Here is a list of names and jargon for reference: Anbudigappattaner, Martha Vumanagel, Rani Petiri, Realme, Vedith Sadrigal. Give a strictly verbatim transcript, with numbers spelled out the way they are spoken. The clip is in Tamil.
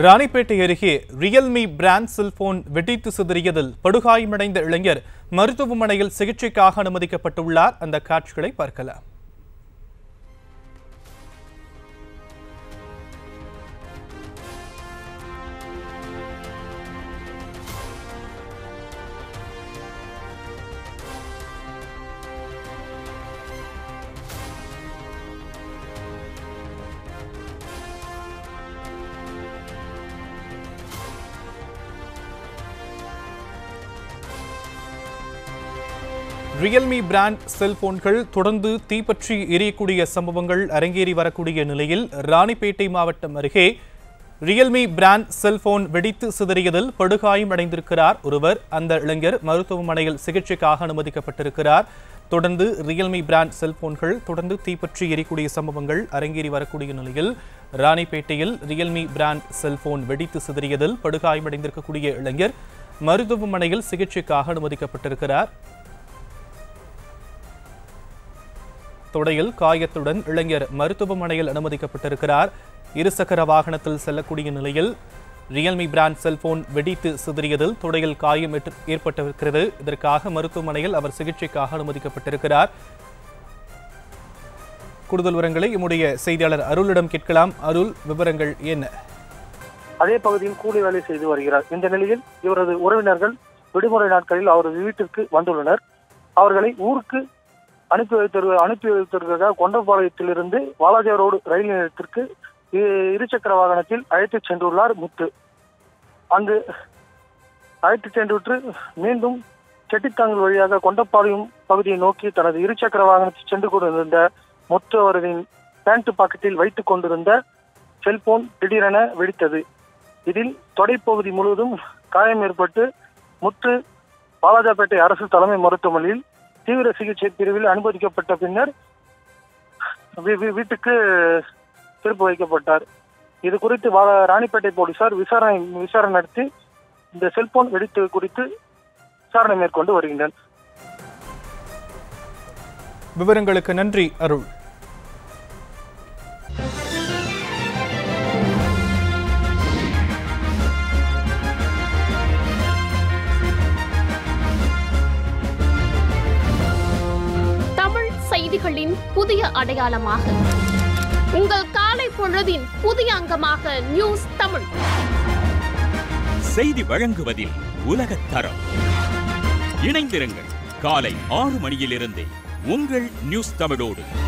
Rani Petiri, Realme brand cell phone Vedith Sadrigal, Padukai Madang the Ilinger, Martha Vumanagel, Sigichikaha Anbudigappattaner, and the Katchkale Parkala. Realme brand cell phone தொடர்ந்து தீப்பற்றி எரியக்கூடிய சம்பவங்கள் அரங்கேறி வரக்கூடிய நிலையில் ராணிப்பேட்டை மாவட்டம் அருகே Realme brand cell phone வெடித்து சிதறியதில் படுகாயம் அடைந்திருக்கிறார் ஒருவர் அந்த இளைஞர் மருத்துவமனையில் சிகிச்சைக்காக அனுமதிக்கப்பட்டிருக்கிறார் தொடர்ந்து Realme brand cell phone தொடர்ந்து தீப்பற்றி எரியக்கூடிய சம்பவங்கள் அரங்கேறி வரக்கூடிய நிலையில் ராணிப்பேட்டையில் Realme brand cell phone வெடித்து சிதறியதில் படுகாயம் அடைந்திருக்கக்கூடிய இளைஞர் மருத்துவமனையில் சிகிச்சைக்காக அனுமதிக்கப்பட்டிருக்கிறார் தொடையில் காயத்துடன் இளைஞர் மருத்துவமனையில் அனுமதிக்கப்பட்டிருக்கிறார் இருசக்கர வாகனத்தில் செல்லக்கூடிய நிலையில் Realme brand செல்போன் வெடித்து சிதறியதில் தொடையில் காயம் ஏற்பட்டிருக்கிறது இதற்காக மருத்துவமனையில் அவர் சிகிச்சைக்காக அனுமதிக்கப்பட்டிருக்கிறார் கூடுதல் விவரங்களை நம்முடைய செய்தியாளர் அருளிடம் கேட்கலாம் அருள் விவரங்கள் என்ன அதே பகுதியில் கூலி வேலை செய்து வருகிறார் இந்த நிலையில் இவரது உறவினர்கள் விடுமுறை நாட்களில் அவரது வீட்டிற்கு வந்துள்ளனர் அவர்களை ஊருக்கு அனுப்பி வைத்திரு அனுப்பி வைத்திருக்கிறதாக கொண்டபாளையத்திலிருந்து வாலாஜா ரோடு ரயில் நிலையத்திற்கு இருசக்கர வாகனத்தில் அழைத்து சென்றுள்ளார் முத்து அங்கு அழைத்து சென்றுவிட்டு மீண்டும் செட்டித்தாங்கல் வழியாக கொண்டபாளையம் பகுதியை நோக்கி தனது இருசக்கர வாகனத்தில் சென்று கொண்டிருந்த முத்து அவர்களின் பேண்ட் பாக்கெட்டில் வைத்துக் கொண்டிருந்த செல்போன் திடீரென வெடித்தது இதில் தொடைப்பகுதி முழுவதும் காயம் ஏற்பட்டு முத்து வாலாஜாப்பேட்டை அரசு தலைமை மருத்துவமனையில் தீவிர சிகிச்சை பிரிவில் அனுமதிக்கப்பட்ட பின்னர் வீட்டுக்கு திருப்பி வைக்கப்பட்டார் இது குறித்து ராணிப்பேட்டை போலீசார் விசாரணை விசாரணை நடத்தி இந்த செல்போன் வெடித்து குறித்து விசாரணை மேற்கொண்டு வருகின்றனர் விவரங்களுக்கு நன்றி அருள் செய்திகளின் புதிய அடையாளமாக உங்கள் காலை பொழுதின் புதிய அங்கமாக நியூஸ் தமிழ் செய்தி வழங்குவதில் உலகத் தரம் இணைந்திருங்கள் காலை ஆறு மணியிலிருந்து உங்கள் நியூஸ் தமிழோடு